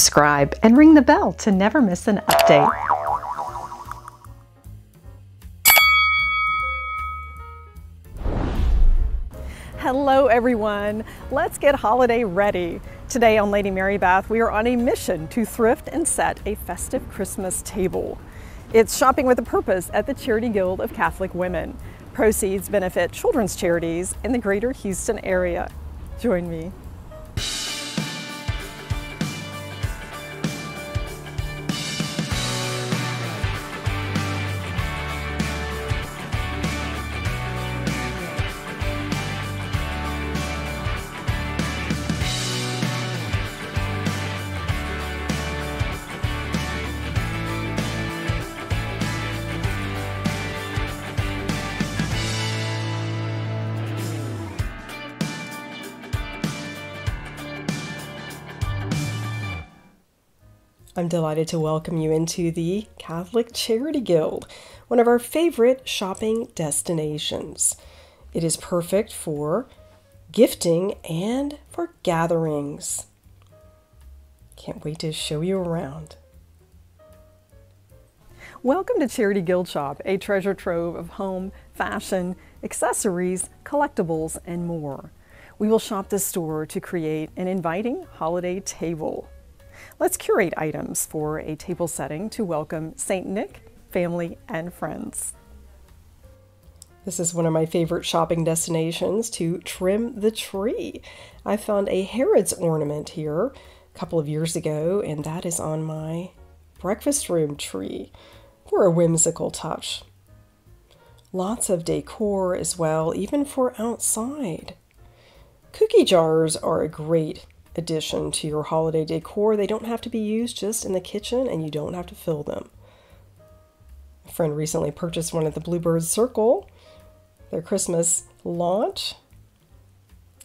subscribe, and ring the bell to never miss an update. Hello everyone, let's get holiday ready. Today on Lady Mary Beth, we are on a mission to thrift and set a festive Christmas table. It's shopping with a purpose at the Charity Guild of Catholic Women. Proceeds benefit children's charities in the greater Houston area. Join me. I'm delighted to welcome you into the Catholic Charity Guild, one of our favorite shopping destinations. It is perfect for gifting and for gatherings. Can't wait to show you around. Welcome to Charity Guild Shop, a treasure trove of home, fashion, accessories, collectibles, and more. We will shop this store to create an inviting holiday table. Let's curate items for a table setting to welcome St. Nick, family, and friends. This is one of my favorite shopping destinations to trim the tree. I found a Harrods ornament here a couple of years ago, and that is on my breakfast room tree for a whimsical touch. Lots of decor as well, even for outside. Cookie jars are a great addition to your holiday decor. They don't have to be used, just in the kitchen, and you don't have to fill them. A friend recently purchased one at the Bluebird Circle, their Christmas launch,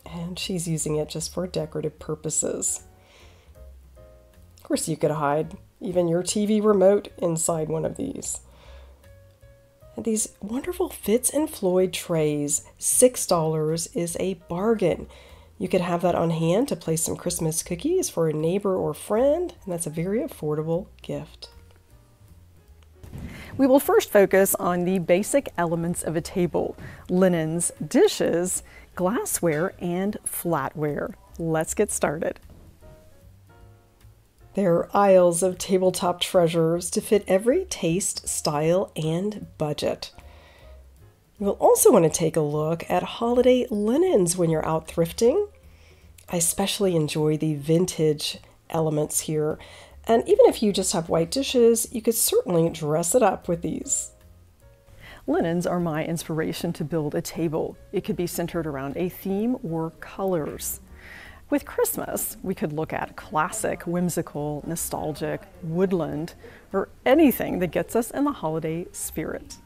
and she's using it just for decorative purposes. Of course, you could hide even your TV remote inside one of these. And these wonderful Fitz and Floyd trays, $6 is a bargain. You could have that on hand to place some Christmas cookies for a neighbor or friend, and that's a very affordable gift. We will first focus on the basic elements of a table: linens, dishes, glassware, and flatware. Let's get started. There are aisles of tabletop treasures to fit every taste, style, and budget. You'll also want to take a look at holiday linens when you're out thrifting. I especially enjoy the vintage elements here, and even if you just have white dishes, you could certainly dress it up with these. Linens are my inspiration to build a table. It could be centered around a theme or colors. With Christmas, we could look at classic, whimsical, nostalgic, woodland, or anything that gets us in the holiday spirit.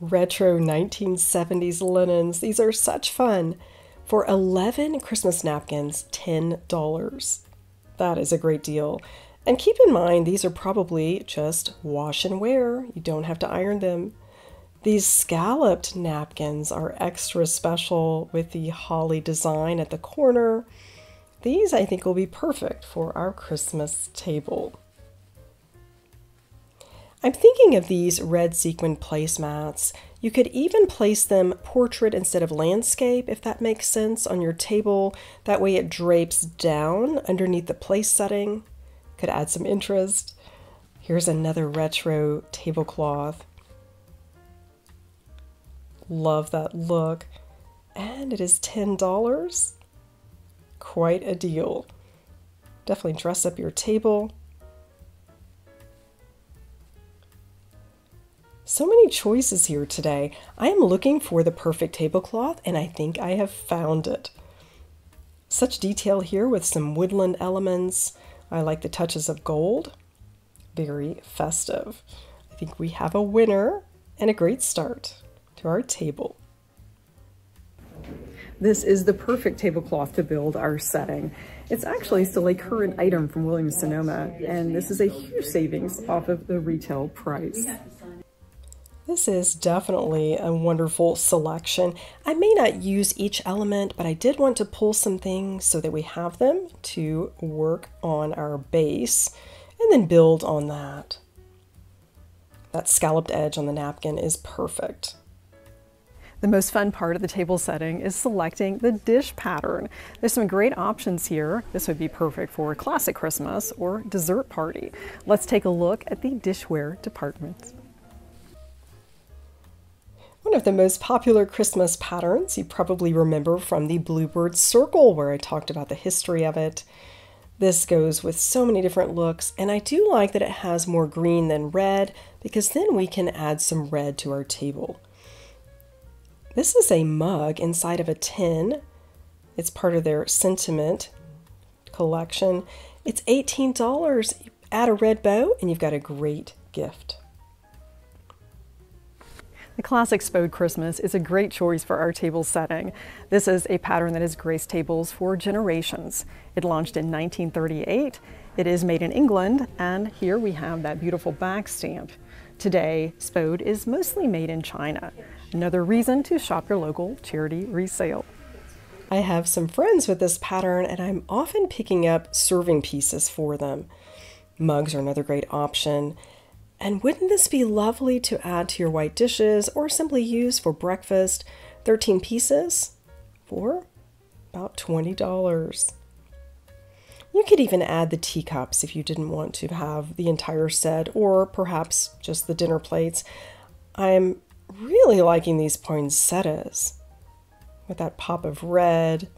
Retro 1970s linens, these are such fun. For 11 Christmas napkins, $10. That is a great deal. And keep in mind, these are probably just wash and wear. You don't have to iron them. These scalloped napkins are extra special with the holly design at the corner. These, I think, will be perfect for our Christmas table. I'm thinking of these red sequin placemats. You could even place them portrait instead of landscape, if that makes sense, on your table. That way it drapes down underneath the place setting. Could add some interest. Here's another retro tablecloth. Love that look. And it is $10. Quite a deal. Definitely dress up your table. So many choices here today. I am looking for the perfect tablecloth, and I think I have found it. Such detail here with some woodland elements. I like the touches of gold. Very festive. I think we have a winner and a great start to our table. This is the perfect tablecloth to build our setting. It's actually still a current item from Williams-Sonoma, and this is a huge savings off of the retail price. This is definitely a wonderful selection. I may not use each element, but I did want to pull some things so that we have them to work on our base and then build on that. That scalloped edge on the napkin is perfect. The most fun part of the table setting is selecting the dish pattern. There's some great options here. This would be perfect for a classic Christmas or dessert party. Let's take a look at the dishware department. One of the most popular Christmas patterns you probably remember from the Bluebird Circle, where I talked about the history of it. This goes with so many different looks, and I do like that it has more green than red, because then we can add some red to our table. This is a mug inside of a tin. It's part of their sentiment collection. It's $18. Add a red bow and you've got a great gift. The classic Spode Christmas is a great choice for our table setting. This is a pattern that has graced tables for generations. It launched in 1938. It is made in England, and here we have that beautiful back stamp. Today, Spode is mostly made in China. Another reason to shop your local charity resale. I have some friends with this pattern, and I'm often picking up serving pieces for them. Mugs are another great option. And wouldn't this be lovely to add to your white dishes or simply use for breakfast? 13 pieces for about $20. You could even add the teacups if you didn't want to have the entire set, or perhaps just the dinner plates. I'm really liking these poinsettias with that pop of red.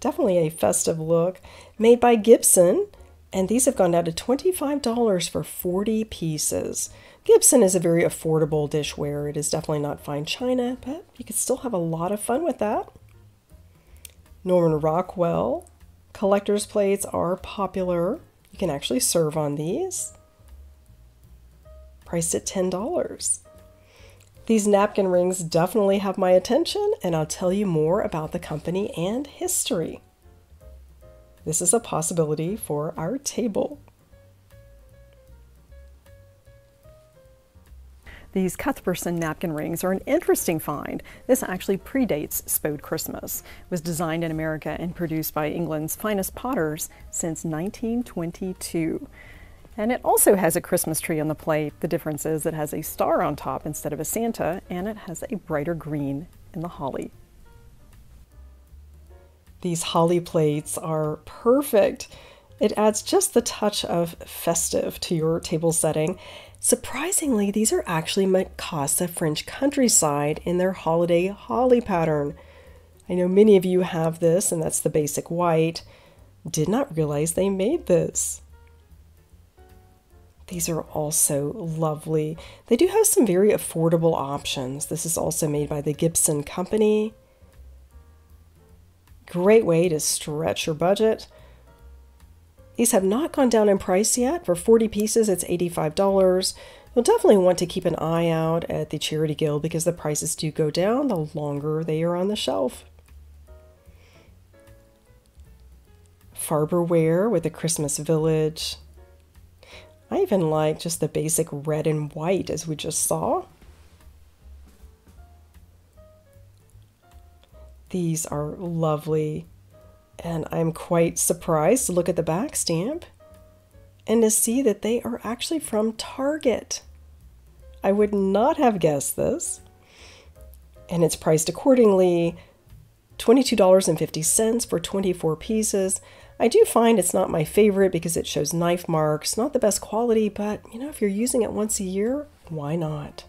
Definitely a festive look, made by Gibson, and these have gone down to $25 for 40 pieces. Gibson is a very affordable dishware. It is definitely not fine china, but you could still have a lot of fun with that. Norman Rockwell collector's plates are popular. You can actually serve on these, priced at $10. These napkin rings definitely have my attention, and I'll tell you more about the company and history. This is a possibility for our table. These Cuthbertson napkin rings are an interesting find. This actually predates Spode Christmas. It was designed in America and produced by England's finest potters since 1922. And it also has a Christmas tree on the plate. The difference is it has a star on top instead of a Santa, and it has a brighter green in the holly. These holly plates are perfect. It adds just the touch of festive to your table setting. Surprisingly, these are actually Mikasa French countryside in their holiday holly pattern. I know many of you have this, and that's the basic white. Did not realize they made this. These are also lovely. They do have some very affordable options. This is also made by the Gibson Company. Great way to stretch your budget. These have not gone down in price yet. For 40 pieces, it's $85. You'll definitely want to keep an eye out at the Charity Guild, because the prices do go down the longer they are on the shelf. Farberware with a Christmas village. I even like just the basic red and white, as we just saw. These are lovely, and I'm quite surprised to look at the back stamp and to see that they are actually from Target. I would not have guessed this. And it's priced accordingly, $22.50 for 24 pieces. I do find it's not my favorite because it shows knife marks, not the best quality, but you know, if you're using it once a year, why not?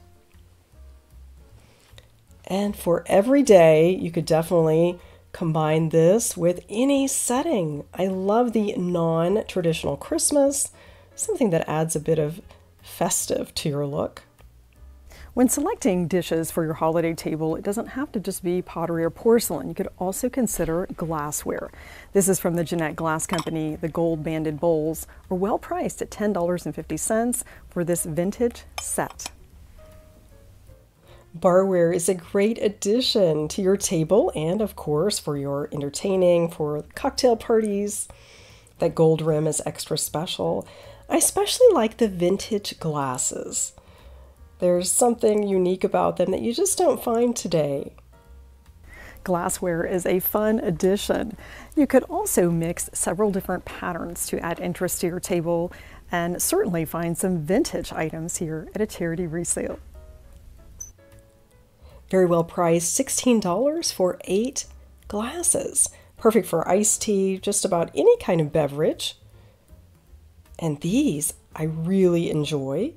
And for every day, you could definitely combine this with any setting. I love the non-traditional Christmas, something that adds a bit of festive to your look. When selecting dishes for your holiday table, it doesn't have to just be pottery or porcelain. You could also consider glassware. This is from the Jeanette Glass Company. The gold-banded bowls are well priced at $10.50 for this vintage set. Barware is a great addition to your table, and of course for your entertaining, for cocktail parties. That gold rim is extra special. I especially like the vintage glasses. There's something unique about them that you just don't find today. Glassware is a fun addition. You could also mix several different patterns to add interest to your table and certainly find some vintage items here at a charity resale. Very well priced, $16 for 8 glasses. Perfect for iced tea, just about any kind of beverage. And these I really enjoy.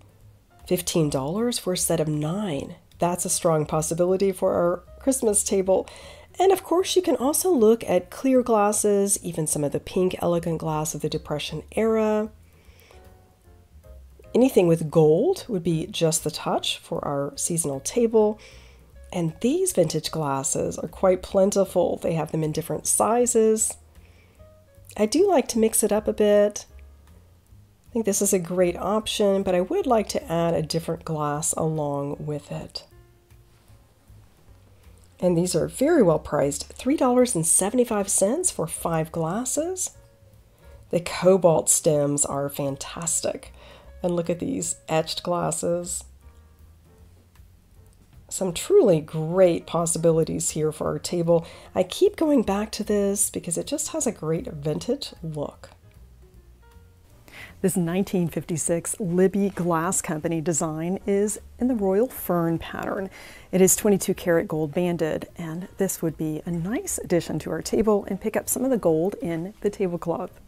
$15 for a set of 9. That's a strong possibility for our Christmas table. And of course, you can also look at clear glasses, even some of the pink elegant glass of the Depression era. Anything with gold would be just the touch for our seasonal table. And these vintage glasses are quite plentiful. They have them in different sizes. I do like to mix it up a bit. I think this is a great option, but I would like to add a different glass along with it. And these are very well priced, $3.75 for 5 glasses. The cobalt stems are fantastic. And look at these etched glasses. Some truly great possibilities here for our table. I keep going back to this because it just has a great vintage look. This 1956 Libby Glass Company design is in the Royal Fern pattern. It is 22 karat gold banded, and this would be a nice addition to our table and pick up some of the gold in the tablecloth.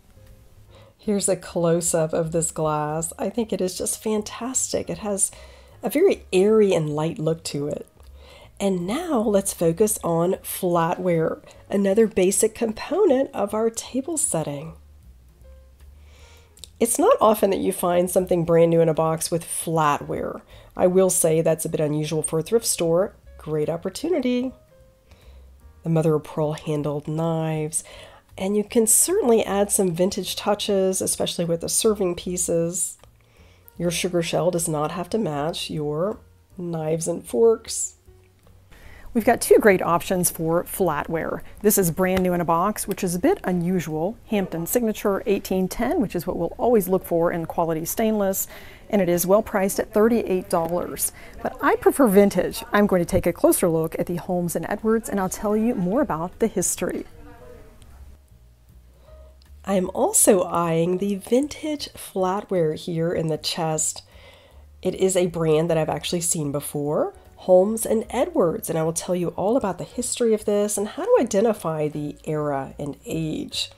Here's a close-up of this glass. I think it is just fantastic. It has a very airy and light look to it. And now let's focus on flatware, another basic component of our table setting. It's not often that you find something brand new in a box with flatware. I will say that's a bit unusual for a thrift store. Great opportunity. The mother of pearl handled knives. And you can certainly add some vintage touches, especially with the serving pieces. Your sugar shell does not have to match your knives and forks. We've got 2 great options for flatware. This is brand new in a box, which is a bit unusual. Hampton Signature 1810, which is what we'll always look for in quality stainless, and it is well priced at $38. But I prefer vintage. I'm going to take a closer look at the Holmes and Edwards, and I'll tell you more about the history. I'm also eyeing the vintage flatware here in the chest. It is a brand that I've actually seen before. Holmes and Edwards, and I will tell you all about the history of this and how to identify the era and age.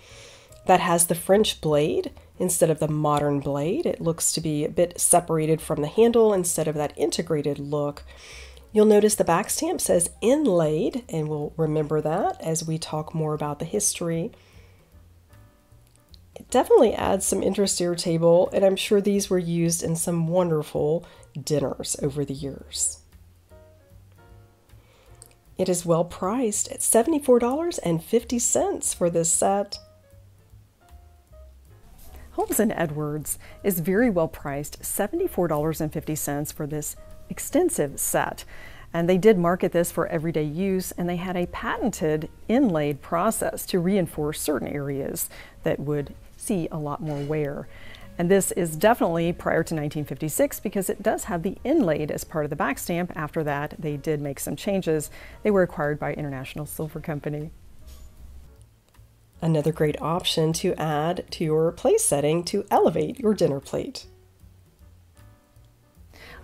That has the French blade instead of the modern blade. It looks to be a bit separated from the handle instead of that integrated look. You'll notice the back stamp says inlaid, and we'll remember that as we talk more about the history. It definitely adds some interest to your table, and I'm sure these were used in some wonderful dinners over the years. It is well priced at $74.50 for this set. Holmes and Edwards is very well priced, $74.50 for this extensive set. And they did market this for everyday use, and they had a patented inlaid process to reinforce certain areas that would see a lot more wear. And this is definitely prior to 1956 because it does have the inlaid as part of the back stamp. After that, they did make some changes. They were acquired by International Silver Company. Another great option to add to your place setting to elevate your dinner plate.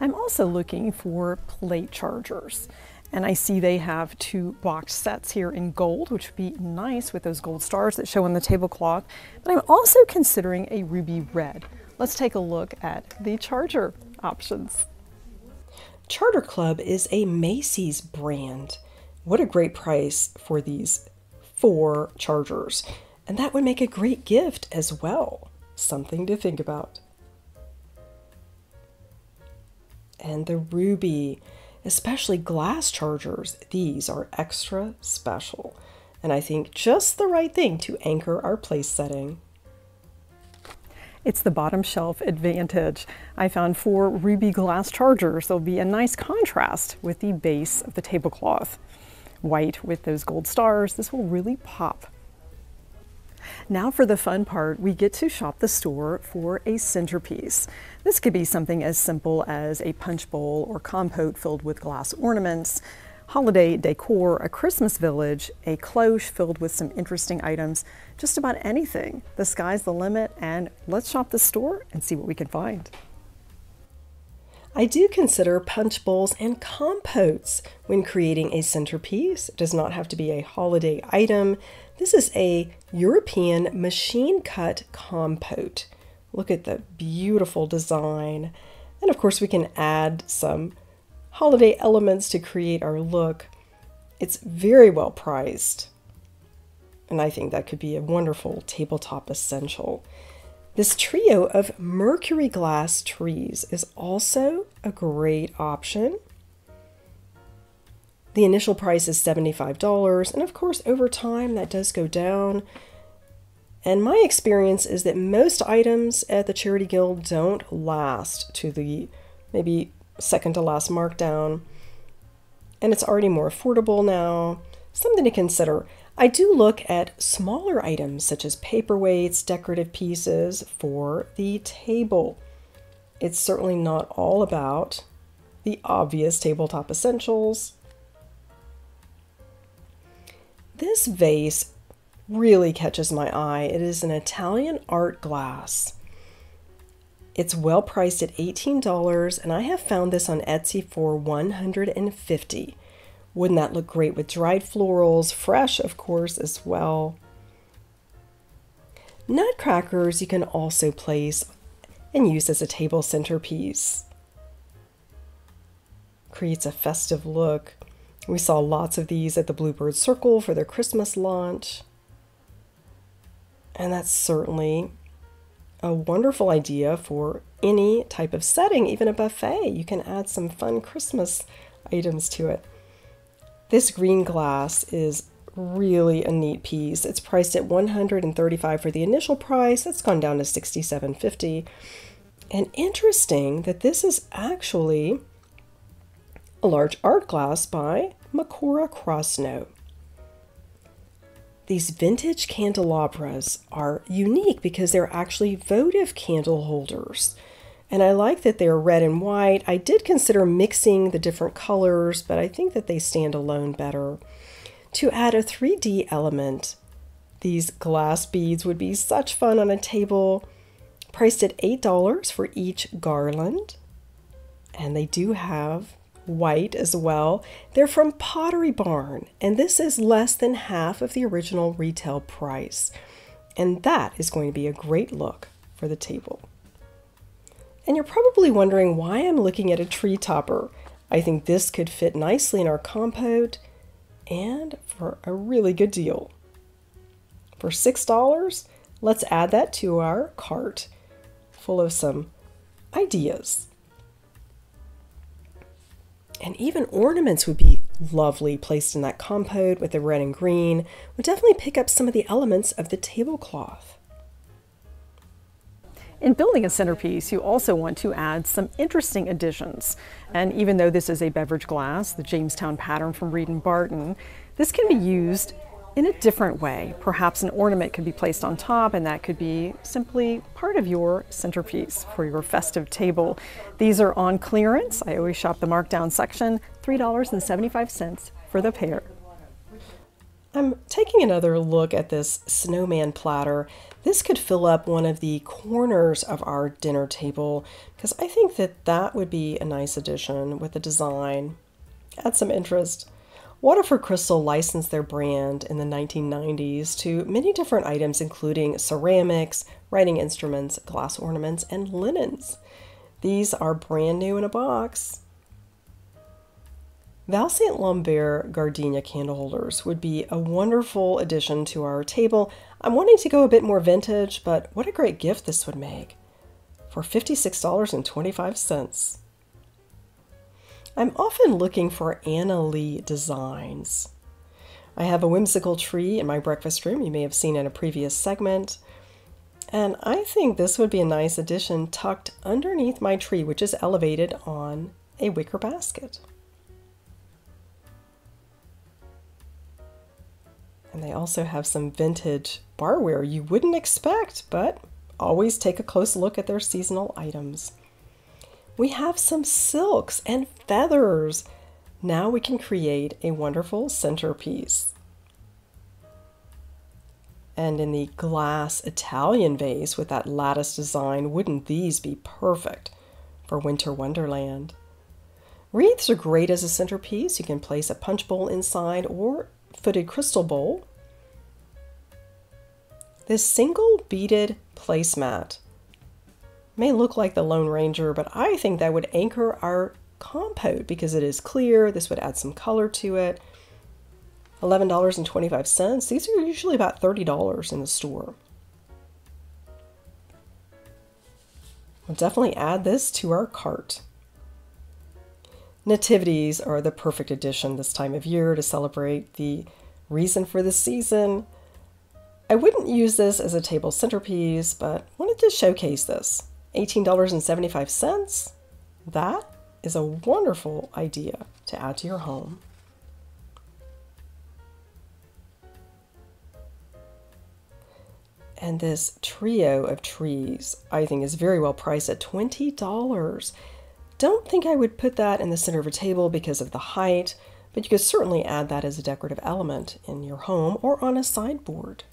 I'm also looking for plate chargers. And I see they have 2 box sets here in gold, which would be nice with those gold stars that show on the tablecloth. But I'm also considering a ruby red. Let's take a look at the charger options. Charter Club is a Macy's brand. What a great price for these 4 chargers. And that would make a great gift as well. Something to think about. And the ruby. Especially glass chargers, these are extra special, and I think just the right thing to anchor our place setting. It's the bottom shelf advantage. I found 4 ruby glass chargers. There'll be a nice contrast with the base of the tablecloth. White with those gold stars, this will really pop. Now for the fun part, we get to shop the store for a centerpiece. This could be something as simple as a punch bowl or compote filled with glass ornaments, holiday decor, a Christmas village, a cloche filled with some interesting items, just about anything. The sky's the limit, and let's shop the store and see what we can find. I do consider punch bowls and compotes when creating a centerpiece. It does not have to be a holiday item. This is a European machine-cut compote. Look at the beautiful design. And of course we can add some holiday elements to create our look. It's very well priced. And I think that could be a wonderful tabletop essential. This trio of mercury glass trees is also a great option. The initial price is $75, and of course over time that does go down. And my experience is that most items at the Charity Guild don't last to the maybe second to last markdown, and it's already more affordable now. Something to consider. I do look at smaller items such as paperweights, decorative pieces for the table. It's certainly not all about the obvious tabletop essentials. This vase really catches my eye. It is an Italian art glass. It's well priced at $18, and I have found this on Etsy for $150. Wouldn't that look great with dried florals, fresh of course as well. Nutcrackers you can also place and use as a table centerpiece. Creates a festive look. We saw lots of these at the Bluebird Circle for their Christmas launch. And that's certainly a wonderful idea for any type of setting, even a buffet. You can add some fun Christmas items to it. This green glass is really a neat piece. It's priced at $135 for the initial price. That's gone down to $67.50. And interesting that this is actually a large art glass by Macora. These vintage candelabras are unique because they're actually votive candle holders. And I like that they're red and white. I did consider mixing the different colors, but I think that they stand alone better. To add a 3D element, these glass beads would be such fun on a table. Priced at $8 for each garland. And they do have white as well. They're from Pottery Barn, and this is less than half of the original retail price. And that is going to be a great look for the table. And you're probably wondering why I'm looking at a tree topper. I think this could fit nicely in our compote and for a really good deal. For $6, let's add that to our cart full of some ideas. And even ornaments would be lovely placed in that compote with the red and green. Would definitely pick up some of the elements of the tablecloth. In building a centerpiece, you also want to add some interesting additions. And even though this is a beverage glass, the Jamestown pattern from Reed and Barton, this can be used in a different way. Perhaps an ornament could be placed on top, and that could be simply part of your centerpiece for your festive table. These are on clearance. I always shop the markdown section, $3.75 for the pair. I'm taking another look at this snowman platter. This could fill up one of the corners of our dinner table because I think that that would be a nice addition with the design. Add some interest. Waterford Crystal licensed their brand in the 1990s to many different items including ceramics, writing instruments, glass ornaments, and linens. These are brand new in a box. Val St. Lambert gardenia candle holders would be a wonderful addition to our table. I'm wanting to go a bit more vintage, but what a great gift this would make for $56.25. I'm often looking for Annalee designs. I have a whimsical tree in my breakfast room you may have seen in a previous segment, and I think this would be a nice addition tucked underneath my tree, which is elevated on a wicker basket. And they also have some vintage barware you wouldn't expect, but always take a close look at their seasonal items. We have some silks and feathers. Now we can create a wonderful centerpiece. And in the glass Italian vase with that lattice design, wouldn't these be perfect for winter wonderland? Wreaths are great as a centerpiece. You can place a punch bowl inside or footed crystal bowl. This single beaded placemat may look like the Lone Ranger, but I think that would anchor our compote because it is clear. This would add some color to it. $11.25. These are usually about $30 in the store. We'll definitely add this to our cart. Nativities are the perfect addition this time of year to celebrate the reason for the season. I wouldn't use this as a table centerpiece, but wanted to showcase this. $18.75. That is a wonderful idea to add to your home. And this trio of trees, I think, is very well priced at $20. Don't think I would put that in the center of a table because of the height, but you could certainly add that as a decorative element in your home or on a sideboard.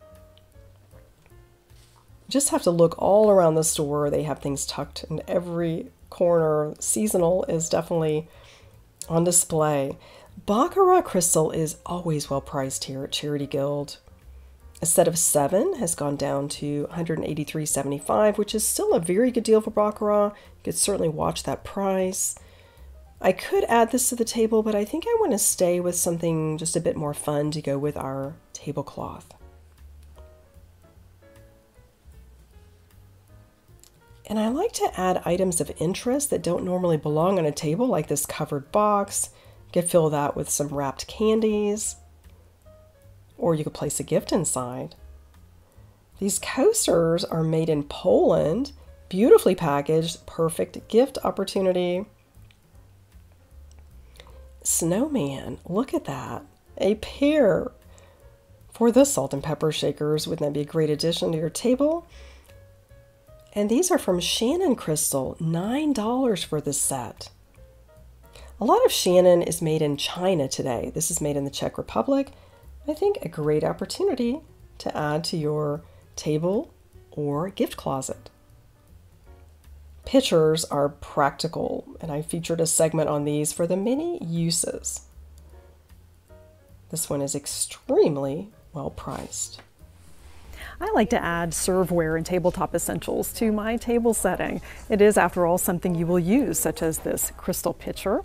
You just have to look all around the store. They have things tucked in every corner. Seasonal is definitely on display. Baccarat crystal is always well priced here at Charity Guild. A set of 7 has gone down to $183.75, which is still a very good deal for Baccarat. You could certainly watch that price. I could add this to the table, but I think I want to stay with something just a bit more fun to go with our tablecloth. And I like to add items of interest that don't normally belong on a table, like this covered box. You could fill that with some wrapped candies, or you could place a gift inside. These coasters are made in Poland, beautifully packaged, perfect gift opportunity. Snowman, look at that, a pear. For the salt and pepper shakers, wouldn't that be a great addition to your table? And these are from Shannon Crystal, $9 for this set. A lot of Shannon is made in China today. This is made in the Czech Republic. I think a great opportunity to add to your table or gift closet. Pitchers are practical, and I featured a segment on these for the many uses. This one is extremely well priced. I like to add serveware and tabletop essentials to my table setting. It is, after all, something you will use, such as this crystal pitcher,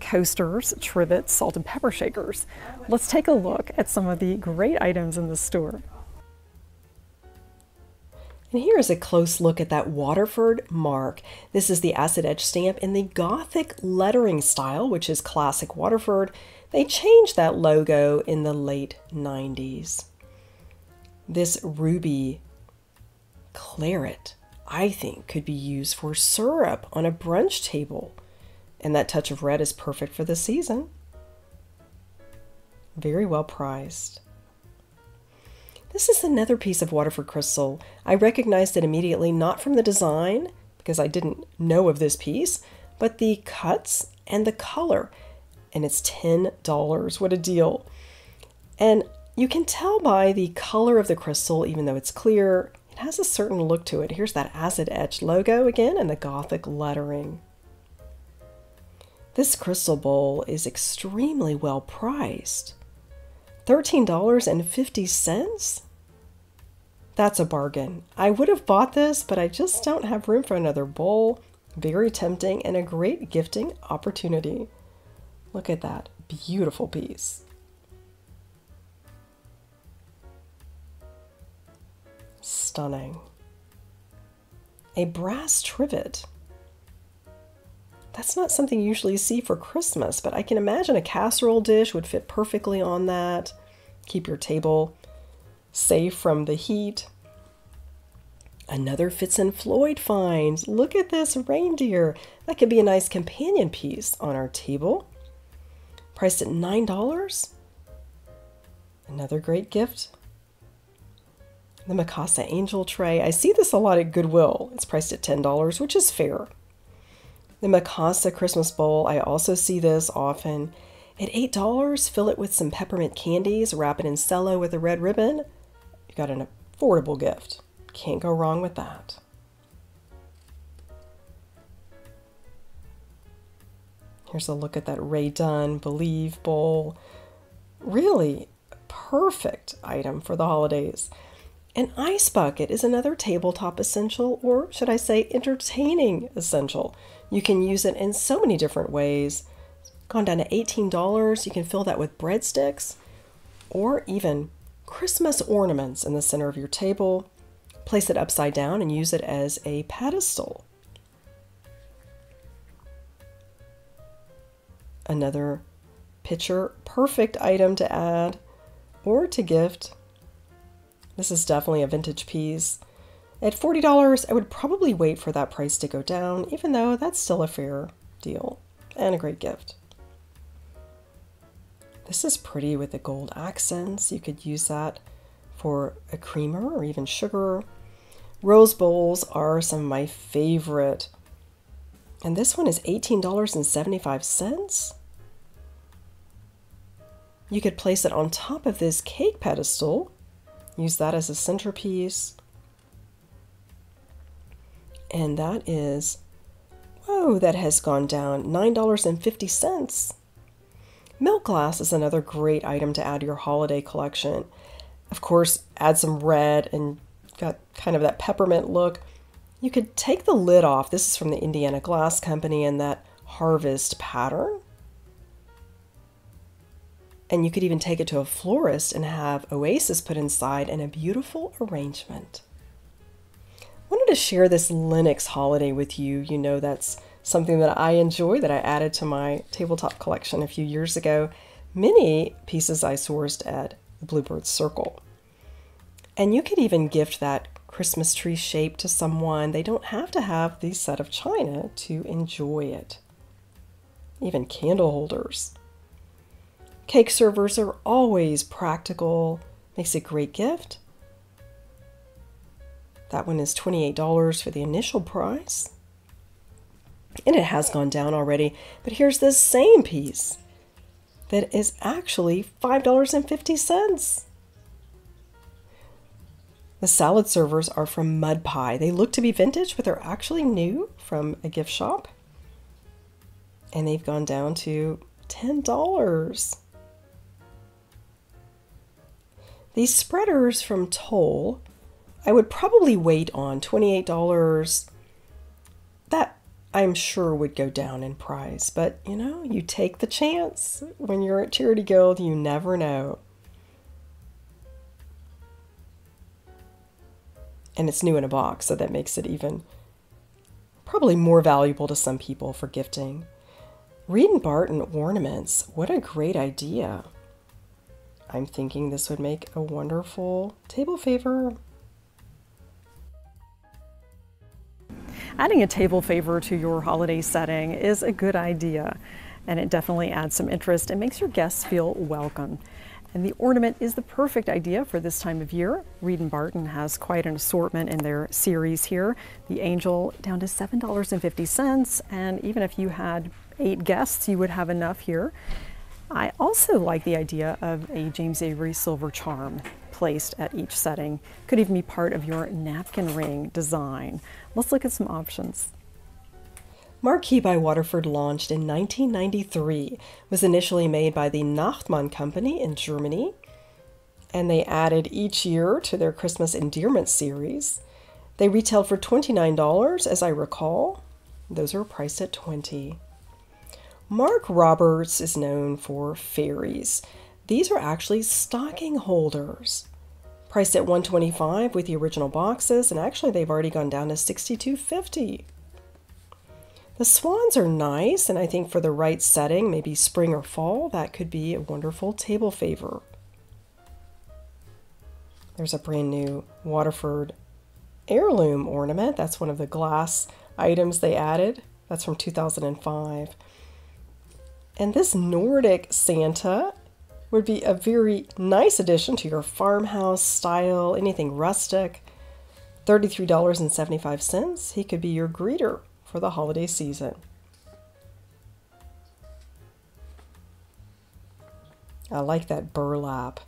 coasters, trivets, salt and pepper shakers. Let's take a look at some of the great items in the store. And here is a close look at that Waterford mark. This is the acid edge stamp in the Gothic lettering style, which is classic Waterford. They changed that logo in the late 90s. This ruby claret, I think, could be used for syrup on a brunch table. And that touch of red is perfect for the season. Very well priced. This is another piece of Waterford crystal. I recognized it immediately, not from the design, because I didn't know of this piece, but the cuts and the color. And it's $10. What a deal. And you can tell by the color of the crystal, even though it's clear, it has a certain look to it. Here's that acid edge logo again and the Gothic lettering. This crystal bowl is extremely well priced. $13.50? That's a bargain. I would have bought this, but I just don't have room for another bowl. Very tempting and a great gifting opportunity. Look at that beautiful piece. Stunning. A brass trivet. That's not something you usually see for Christmas, but I can imagine a casserole dish would fit perfectly on that. Keep your table safe from the heat. Another Fitz and Floyd find. Look at this reindeer. That could be a nice companion piece on our table. Priced at $9. Another great gift. The Mikasa Angel Tray. I see this a lot at Goodwill. It's priced at $10, which is fair. The Mikasa Christmas Bowl. I also see this often. At $8, fill it with some peppermint candies, wrap it in cello with a red ribbon. You got an affordable gift. Can't go wrong with that. Here's a look at that Ray Dunn Believe Bowl. Really perfect item for the holidays. An ice bucket is another tabletop essential, or should I say entertaining essential. You can use it in so many different ways. Gone down to $18. You can fill that with breadsticks or even Christmas ornaments in the center of your table. Place it upside down and use it as a pedestal. Another picture perfect item to add or to gift. This is definitely a vintage piece. At $40, I would probably wait for that price to go down, even though that's still a fair deal and a great gift. This is pretty with the gold accents. You could use that for a creamer or even sugar. Rose bowls are some of my favorite. And this one is $18.75. You could place it on top of this cake pedestal. Use that as a centerpiece. And that is, whoa, that has gone down $9.50. Milk glass is another great item to add to your holiday collection. Of course, add some red and got kind of that peppermint look. You could take the lid off. This is from the Indiana Glass Company in that harvest pattern. And you could even take it to a florist and have oasis put inside in a beautiful arrangement. I wanted to share this Lenox holiday with you. You know, that's something that I enjoy that I added to my tabletop collection a few years ago. Many pieces I sourced at the Bluebird Circle. And you could even gift that Christmas tree shape to someone. They don't have to have the set of china to enjoy it. Even candle holders. Cake servers are always practical, makes a great gift. That one is $28 for the initial price. And it has gone down already, but here's this same piece that is actually $5.50. The salad servers are from Mud Pie. They look to be vintage, but they're actually new from a gift shop. And they've gone down to $10. These spreaders from Toll, I would probably wait on $28. That I'm sure would go down in price, but you know, you take the chance when you're at Charity Guild, you never know. And it's new in a box, so that makes it even probably more valuable to some people for gifting. Reed and Barton ornaments, what a great idea. I'm thinking this would make a wonderful table favor. Adding a table favor to your holiday setting is a good idea, and it definitely adds some interest and makes your guests feel welcome. And the ornament is the perfect idea for this time of year. Reed and Barton has quite an assortment in their series here. The angel down to $7.50, and even if you had 8 guests, you would have enough here. I also like the idea of a James Avery silver charm placed at each setting. Could even be part of your napkin ring design. Let's look at some options. Marquis by Waterford, launched in 1993, was initially made by the Nachtmann Company in Germany, and they added each year to their Christmas Endearment series. They retailed for $29, as I recall. Those are priced at $20. Mark Roberts is known for fairies. These are actually stocking holders. Priced at $125 with the original boxes, and actually they've already gone down to $62.50. The swans are nice, and I think for the right setting, maybe spring or fall, that could be a wonderful table favor. There's a brand new Waterford heirloom ornament. That's one of the glass items they added. That's from 2005. And this Nordic Santa would be a very nice addition to your farmhouse style, anything rustic. $33.75, he could be your greeter for the holiday season. I like that burlap,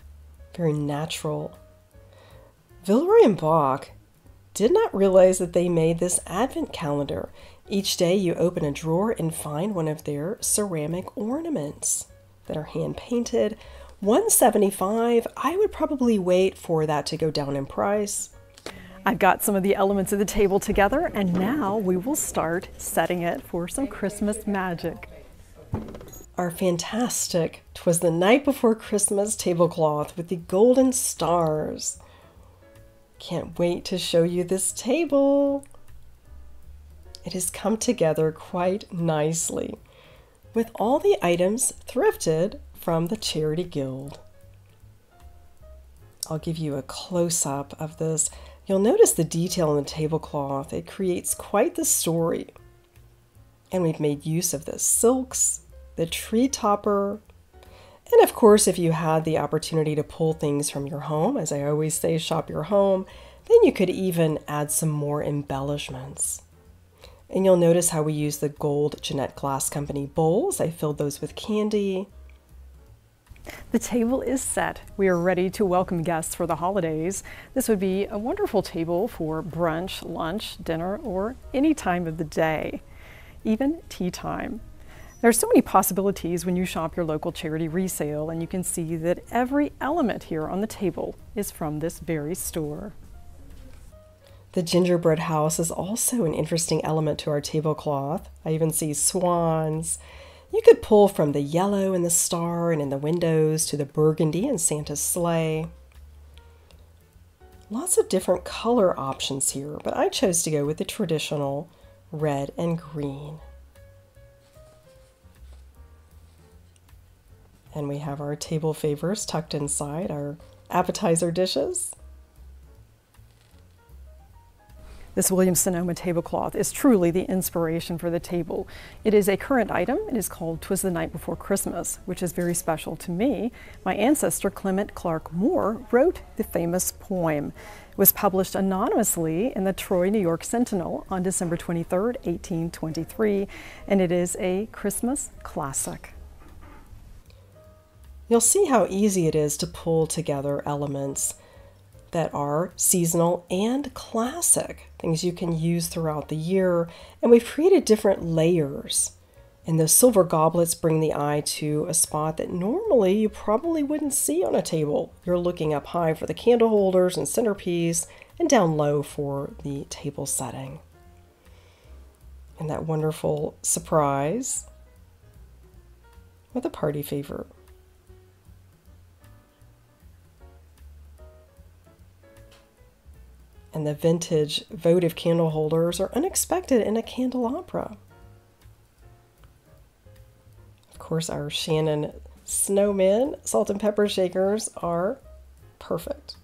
very natural. Villeroy and Bock did not realize that they made this advent calendar. Each day you open a drawer and find one of their ceramic ornaments that are hand-painted. $175, I would probably wait for that to go down in price. I've got some of the elements of the table together, and now we will start setting it for some Christmas magic. Our fantastic 'Twas the Night Before Christmas tablecloth with the golden stars. Can't wait to show you this table. It has come together quite nicely with all the items thrifted from the Charity Guild. I'll give you a close-up of this. You'll notice the detail in the tablecloth. It creates quite the story. And we've made use of the silks, the tree topper, and of course, if you had the opportunity to pull things from your home, as I always say, shop your home, then you could even add some more embellishments. And you'll notice how we use the gold Jeanette Glass Company bowls. I filled those with candy. The table is set. We are ready to welcome guests for the holidays. This would be a wonderful table for brunch, lunch, dinner, or any time of the day, even tea time. There are so many possibilities when you shop your local charity resale, and you can see that every element here on the table is from this very store. The gingerbread house is also an interesting element to our tablecloth. I even see swans. You could pull from the yellow in the star and in the windows to the burgundy in Santa's sleigh. Lots of different color options here, but I chose to go with the traditional red and green. And we have our table favors tucked inside our appetizer dishes. This Williams-Sonoma tablecloth is truly the inspiration for the table. It is a current item. It is called 'Twas the Night Before Christmas, which is very special to me. My ancestor, Clement Clark Moore, wrote the famous poem. It was published anonymously in the Troy, New York Sentinel on December 23, 1823, and it is a Christmas classic. You'll see how easy it is to pull together elements that are seasonal and classic, things you can use throughout the year. And we've created different layers. And those silver goblets bring the eye to a spot that normally you probably wouldn't see on a table. You're looking up high for the candle holders and centerpiece, and down low for the table setting. And that wonderful surprise with a party favor. And the vintage votive candle holders are unexpected in a candelabra. Of course, our Shannon snowmen, salt and pepper shakers are perfect.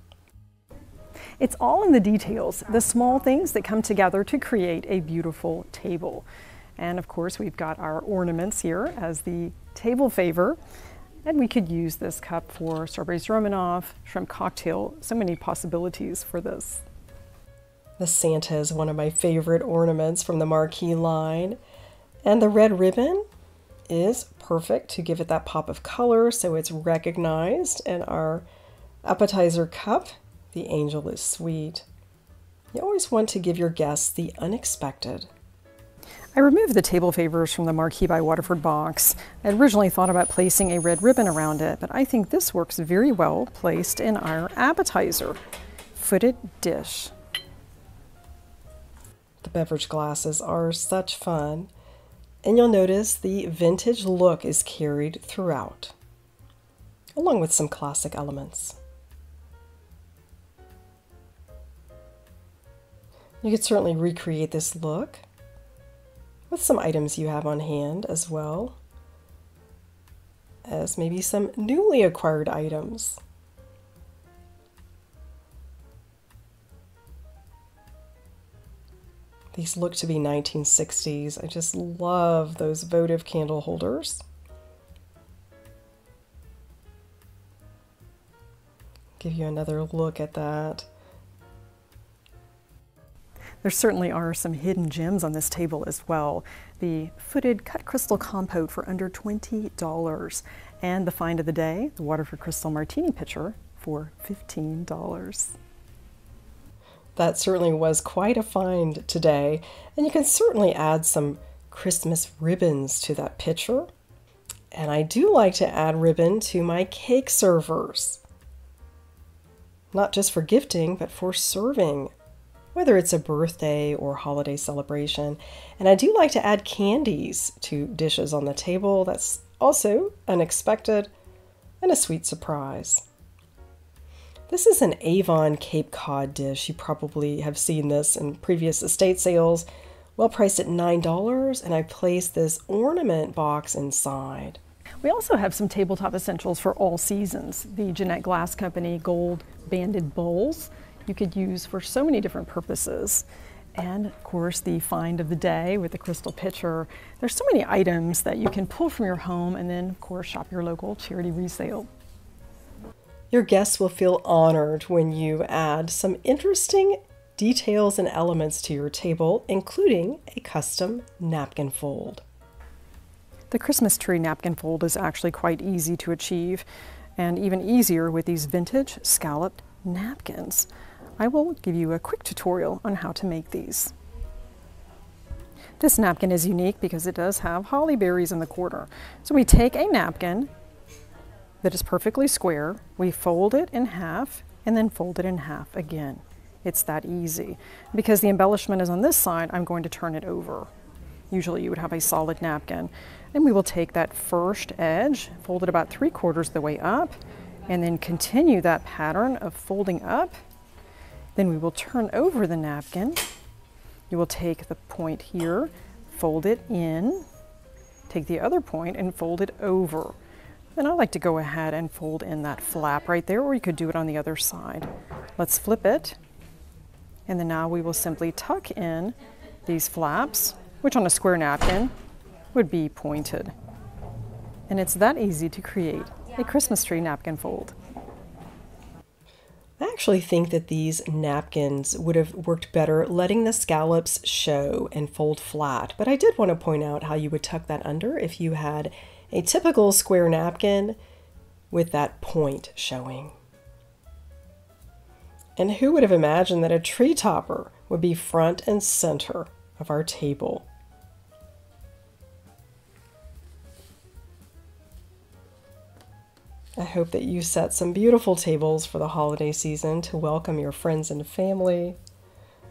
It's all in the details, the small things that come together to create a beautiful table. And of course, we've got our ornaments here as the table favor. And we could use this cup for strawberries Romanoff, shrimp cocktail, so many possibilities for this. The Santa is one of my favorite ornaments from the marquee line. And the red ribbon is perfect to give it that pop of color so it's recognized. And our appetizer cup, the angel is sweet. You always want to give your guests the unexpected. I removed the table favors from the Marquee by Waterford box. I originally thought about placing a red ribbon around it, but I think this works very well placed in our appetizer footed dish. The beverage glasses are such fun, and you'll notice the vintage look is carried throughout, along with some classic elements. You could certainly recreate this look with some items you have on hand, as well as maybe some newly acquired items. These look to be 1960s. I just love those votive candle holders. give you another look at that. There certainly are some hidden gems on this table as well. The footed cut crystal compote for under $20, and the find of the day, the Waterford Crystal Martini pitcher for $15. That certainly was quite a find today, and you can certainly add some Christmas ribbons to that pitcher. And I do like to add ribbon to my cake servers, not just for gifting, but for serving, whether it's a birthday or holiday celebration. And I do like to add candies to dishes on the table. That's also unexpected and a sweet surprise. This is an Avon Cape Cod dish. You probably have seen this in previous estate sales, well priced at $9, and I placed this ornament box inside. We also have some tabletop essentials for all seasons. The Jeanette Glass Company gold banded bowls you could use for so many different purposes. And of course, the find of the day with the crystal pitcher. There's so many items that you can pull from your home and then of course shop your local charity resale. Your guests will feel honored when you add some interesting details and elements to your table, including a custom napkin fold. The Christmas tree napkin fold is actually quite easy to achieve, and even easier with these vintage scalloped napkins. I will give you a quick tutorial on how to make these. This napkin is unique because it does have holly berries in the corner. So we take a napkin that is perfectly square, we fold it in half, and then fold it in half again. It's that easy. Because the embellishment is on this side, I'm going to turn it over. Usually you would have a solid napkin. And we will take that first edge, fold it about 3/4 of the way up, and then continue that pattern of folding up. Then we will turn over the napkin. You will take the point here, fold it in, take the other point and fold it over. Then I like to go ahead and fold in that flap right there, or you could do it on the other side. Let's flip it. And then now we will simply tuck in these flaps, which on a square napkin would be pointed. And it's that easy to create a Christmas tree napkin fold. I actually think that these napkins would have worked better letting the scallops show and fold flat, but I did want to point out how you would tuck that under if you had a typical square napkin with that point showing. And who would have imagined that a tree topper would be front and center of our table? I hope that you set some beautiful tables for the holiday season to welcome your friends and family,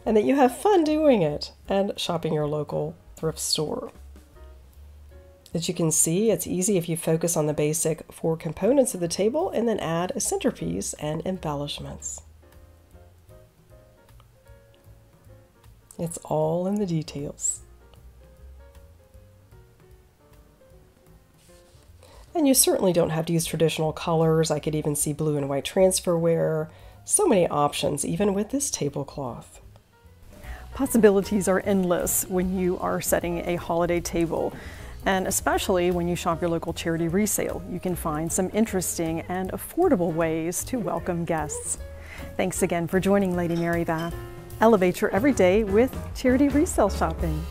and that you have fun doing it and shopping your local thrift store. As you can see, it's easy if you focus on the basic four components of the table and then add a centerpiece and embellishments. It's all in the details. And you certainly don't have to use traditional colors. I could even see blue and white transferware. So many options, even with this tablecloth. Possibilities are endless when you are setting a holiday table, and especially when you shop your local charity resale. You can find some interesting and affordable ways to welcome guests. Thanks again for joining Lady Mary Beth. Elevate your everyday with charity resale shopping.